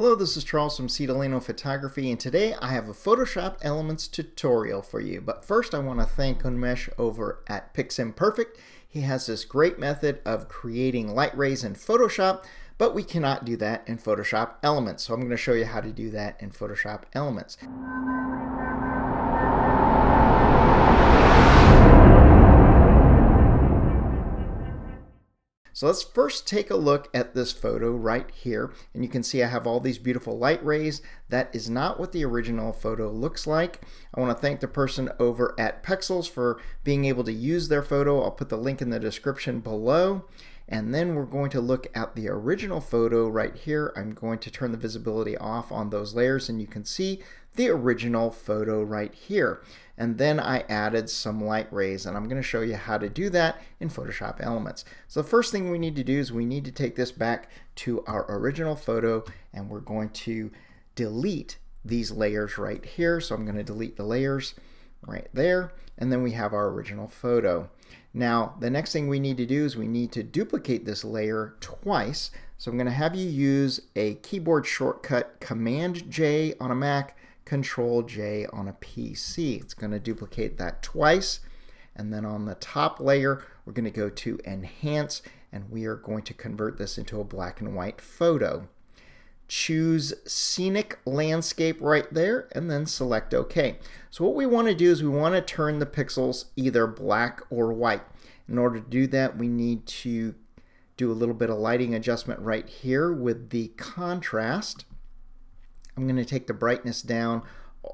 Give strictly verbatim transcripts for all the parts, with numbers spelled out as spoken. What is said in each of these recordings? Hello, this is Charles from Cidolano Photography, and today I have a Photoshop Elements tutorial for you. But first I want to thank Unmesh over at Piximperfect. He has this great method of creating light rays in Photoshop, but we cannot do that in Photoshop Elements. So I'm going to show you how to do that in Photoshop Elements. So let's first take a look at this photo right here, and you can see I have all these beautiful light rays. That is not what the original photo looks like. I want to thank the person over at Pexels for being able to use their photo. I'll put the link in the description below. And then we're going to look at the original photo right here. I'm going to turn the visibility off on those layers, and you can see the original photo right here. And then I added some light rays, and I'm going to show you how to do that in Photoshop Elements. So the first thing we need to do is we need to take this back to our original photo, and we're going to delete these layers right here. So I'm going to delete the layers right there, and then we have our original photo. Now the next thing we need to do is we need to duplicate this layer twice. So I'm going to have you use a keyboard shortcut, Command J on a Mac, Control J on a P C. It's going to duplicate that twice, and then on the top layer we're going to go to Enhance, and we are going to convert this into a black and white photo. Choose Scenic Landscape right there, and then select OK. So what we want to do is we want to turn the pixels either black or white. In order to do that, we need to do a little bit of lighting adjustment right here with the contrast. I'm going to take the brightness down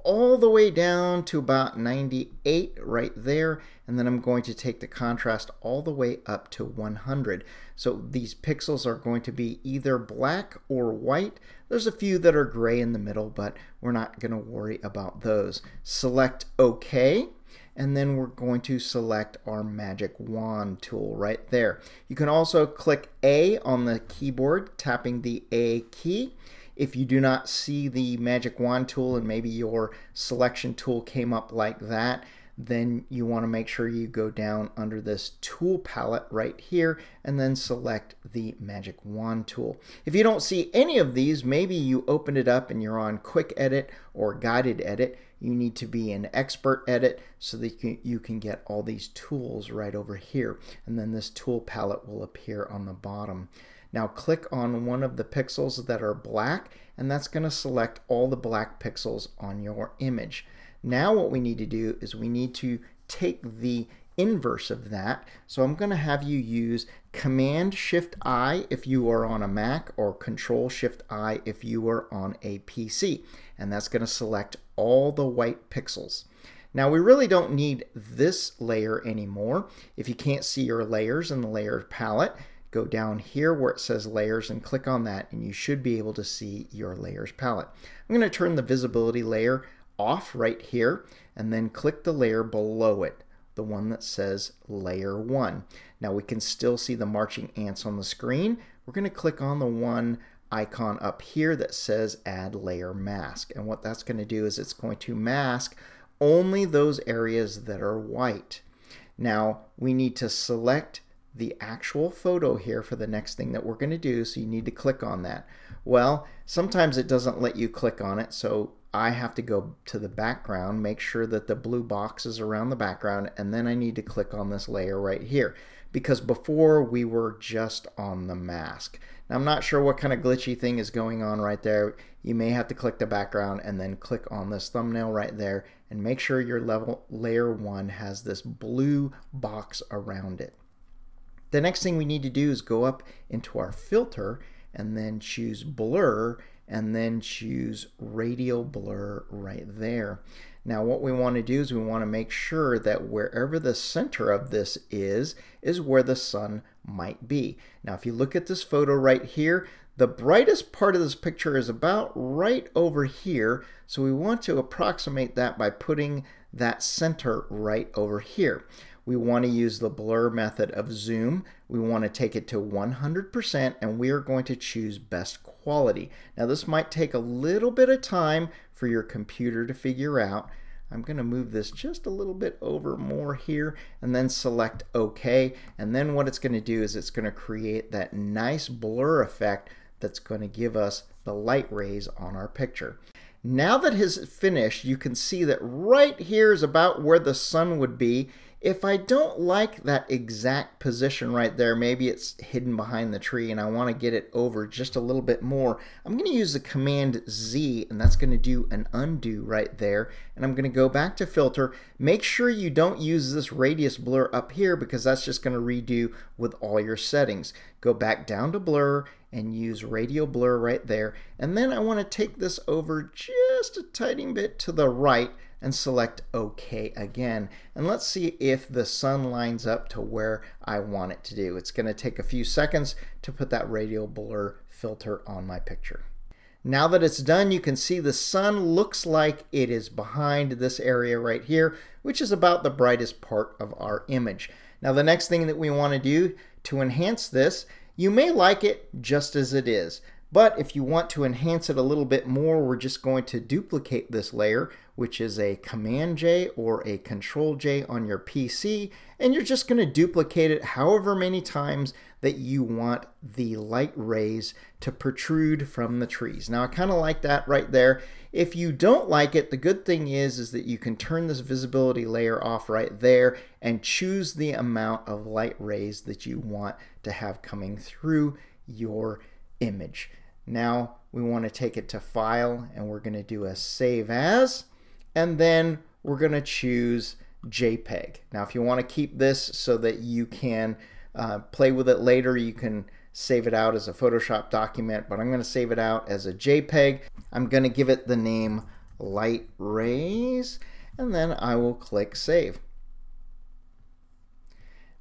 all the way down to about ninety-eight right there, and then I'm going to take the contrast all the way up to one hundred. So these pixels are going to be either black or white. There's a few that are gray in the middle, but we're not going to worry about those. Select OK, and then we're going to select our magic wand tool right there. You can also click A on the keyboard, tapping the A key. If you do not see the magic wand tool and maybe your selection tool came up like that, then you want to make sure you go down under this tool palette right here and then select the magic wand tool. If you don't see any of these, maybe you opened it up and you're on quick edit or guided edit. You need to be in expert edit so that you can get all these tools right over here, and then this tool palette will appear on the bottom. Now click on one of the pixels that are black, and that's going to select all the black pixels on your image. Now what we need to do is we need to take the inverse of that. So I'm going to have you use Command Shift I if you are on a Mac, or Control Shift I if you are on a P C, and that's going to select all the white pixels. Now we really don't need this layer anymore. If you can't see your layers in the layer palette, go down here where it says layers and click on that, and you should be able to see your layers palette. I'm going to turn the visibility layer off right here, and then click the layer below it, the one that says layer one. Now we can still see the marching ants on the screen. We're going to click on the one icon up here that says add layer mask, and what that's going to do is it's going to mask only those areas that are white. Now we need to select the actual photo here for the next thing that we're going to do, so you need to click on that. Well, sometimes it doesn't let you click on it, so I have to go to the background, make sure that the blue box is around the background, and then I need to click on this layer right here, because before we were just on the mask. Now I'm not sure what kind of glitchy thing is going on right there. You may have to click the background and then click on this thumbnail right there, and make sure your level layer one has this blue box around it. The next thing we need to do is go up into our filter and then choose blur, and then choose radial blur right there. Now what we want to do is we want to make sure that wherever the center of this is, is where the sun might be. Now if you look at this photo right here, the brightest part of this picture is about right over here, so we want to approximate that by putting that center right over here. We want to use the blur method of zoom. We want to take it to one hundred percent, and we are going to choose best quality. Now this might take a little bit of time for your computer to figure out. I'm going to move this just a little bit over more here, and then select OK, and then what it's going to do is it's going to create that nice blur effect that's going to give us the light rays on our picture. Now that it's finished, you can see that right here is about where the sun would be. If I don't like that exact position right there, maybe it's hidden behind the tree and I want to get it over just a little bit more, I'm going to use the Command Z, and that's going to do an undo right there. And I'm going to go back to Filter. Make sure you don't use this radius blur up here because that's just going to redo with all your settings. Go back down to Blur and use Radial Blur right there. And then I want to take this over just a tiny bit to the right and select OK again. And let's see if the sun lines up to where I want it to do. It's going to take a few seconds to put that Radial Blur filter on my picture. Now that it's done, you can see the sun looks like it is behind this area right here, which is about the brightest part of our image. Now the next thing that we want to do to enhance this, you may like it just as it is, but if you want to enhance it a little bit more, we're just going to duplicate this layer, which is a Command J or a Control J on your P C, and you're just going to duplicate it however many times that you want the light rays to protrude from the trees. Now I kind of like that right there. If you don't like it, the good thing is, is that you can turn this visibility layer off right there and choose the amount of light rays that you want to have coming through your image. Now we want to take it to File, and we're going to do a Save As, and then we're going to choose JPEG. Now if you want to keep this so that you can uh, play with it later, you can save it out as a Photoshop document, but I'm going to save it out as a JPEG. I'm going to give it the name Light Rays, and then I will click Save.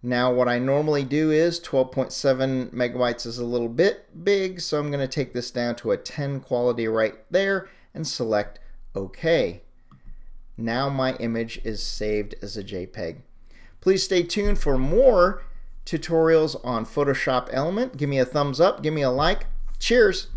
Now what I normally do is twelve point seven megabytes is a little bit big, so I'm going to take this down to a ten quality right there and select OK. Now my image is saved as a JPEG. Please stay tuned for more tutorials on Photoshop Element. Give me a thumbs up, give me a like. Cheers!